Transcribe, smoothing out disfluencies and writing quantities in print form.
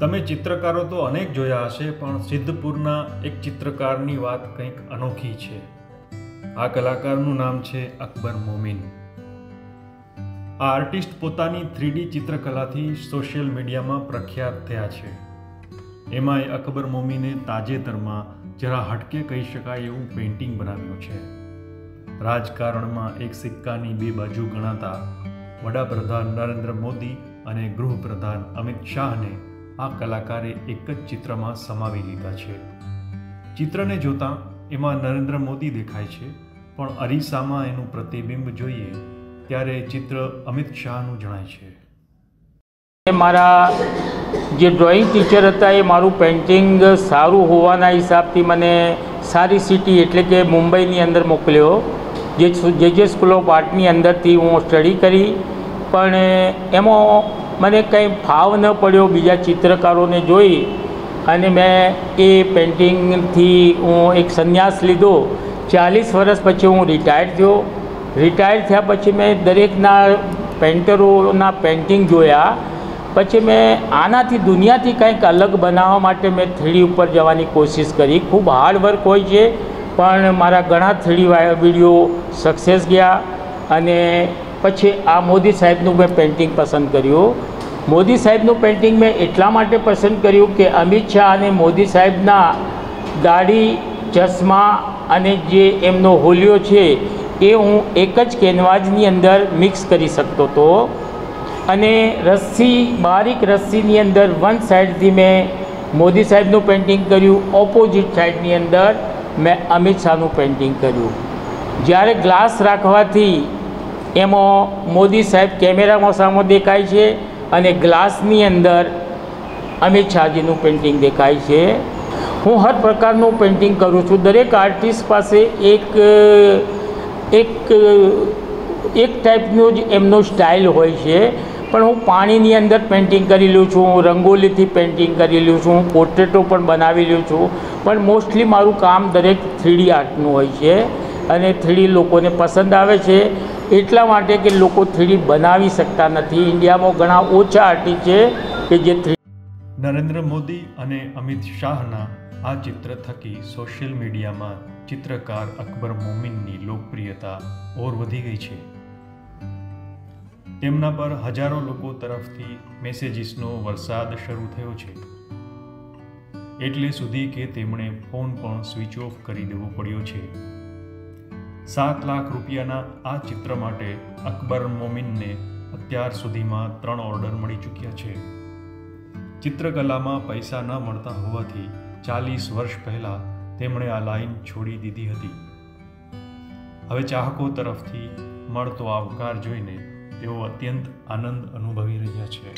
તમે ચિત્રકારો તો અનેક જોયા હશે, પણ સિદ્ધપુરના એક ચિત્રકારની વાત કંઈક અનોખી છે. આ કલાકારનું નામ છે અકબર મોમીન. આ આર્ટિસ્ટ પોતાની 3D ચિત્રકલાથી સોશિયલ મીડિયામાં પ્રખ્યાત થયા છે. એમાંય અકબર મોમીને તાજેતરમાં જરા હટકે કહી શકાય એવું પેઇન્ટિંગ બનાવ્યું છે. રાજકારણમાં એક સિક્કાની બે બાજુ ગણાતા વડાપ્રધાન નરેન્દ્ર મોદી અને ગૃહપ્રધાન અમિત શાહને આ કલાકારે એક જ ચિત્રમાં સમાવી લીધા છે. ચિત્રને જોતાં એમાં નરેન્દ્ર મોદી દેખાય છે, પણ અરીસામાં એનું પ્રતિબિંબ જોઈએ ત્યારે ચિત્ર અમિત શાહનું જણાય છે. મારા જે ડ્રોઈંગ ટીચર હતા એ મારું પેઇન્ટિંગ સારું હોવાના હિસાબથી મને સારી સિટી એટલે કે મુંબઈની અંદર મોકલ્યો. જે સ્કૂલ ઓફ આર્ટની અંદરથી હું સ્ટડી કરી, પણ એમાં મને કંઈ ફાવ ન પડ્યો. બીજા ચિત્રકારોને જોઈ અને મેં એ પેઇન્ટિંગથી હું એક સંન્યાસ લીધો. 40 વર્ષ પછી હું રિટાયર થયો. રિટાયર થયા પછી મેં દરેકના પેઇન્ટરોના પેઇન્ટિંગ જોયા, પછી મેં આનાથી દુનિયાથી કંઈક અલગ બનાવવા માટે મેં 3D ઉપર જવાની કોશિશ કરી. ખૂબ હાર્ડવર્ક હોય છે, પણ મારા ઘણા 3D વિડીયો સક્સેસ ગયા. અને પછી આ મોદી સાહેબનું મેં પેઇન્ટિંગ પસંદ કર્યું. મોદી સાહેબનું પેઇન્ટિંગ મેં એટલા માટે પસંદ કર્યું કે અમિત શાહ અને મોદી સાહેબના દાઢી, ચશ્મા અને જે એમનો હોલિયો છે એ હું એક જ કેનવાસની અંદર મિક્સ કરી શકતો હતો. અને રસ્સી, બારીક રસ્સીની અંદર વન સાઈડથી મેં મોદી સાહેબનું પેઇન્ટિંગ કર્યું, ઓપોઝિટ સાઈડની અંદર મેં અમિત શાહનું પેઇન્ટિંગ કર્યું. જ્યારે ગ્લાસ રાખવાથી એમાં મોદી સાહેબ કેમેરામાં સામો દેખાય છે અને ગ્લાસની અંદર અમિત શાહજીનું પેઇન્ટિંગ દેખાય છે. હું હર પ્રકારનું પેઇન્ટિંગ કરું છું. દરેક આર્ટિસ્ટ પાસે એક ટાઈપનું જ એમનો સ્ટાઇલ હોય છે, પણ હું પાણીની અંદર પેઇન્ટિંગ કરી લઉં છું, હું રંગોલીથી પેઇન્ટિંગ કરી લઉં છું, હું પોર્ટ્રેટો પણ બનાવી લઉં છું. પણ મોસ્ટલી મારું કામ દરેક 3D આર્ટનું હોય છે અને 3D લોકોને પસંદ આવે છે એટલા માટે કે લોકો 3D બનાવી શકતા નથી. ઇન્ડિયામાં ઘણા ઓછા આર્ટિસ્ટ છે કે જે 3D. નરેન્દ્ર મોદી અને અમિત શાહના આ ચિત્ર થકી સોશિયલ મીડિયામાં ચિત્રકાર અકબર મોમીનની લોકપ્રિયતા ઓર વધી ગઈ છે. તેમના પર હજારો લોકો તરફથી મેસેજીસનો વરસાદ શરૂ થયો છે, એટલે સુધી કે તેમણે ફોન પણ સ્વિચ ઓફ કરી દેવો પડ્યો છે. 7 લાખ રૂપિયાના આ ચિત્ર માટે અકબર મોમીનને અત્યાર સુધીમાં 3 ઓર્ડર મળી ચૂક્યા છે. ચિત્રકલામાં પૈસા ન મળતા હોવાથી 40 વર્ષ પહેલાં તેમણે આ લાઈન છોડી દીધી હતી. હવે ચાહકો તરફથી મળતો આવકાર જોઈને તેઓ અત્યંત આનંદ અનુભવી રહ્યા છે.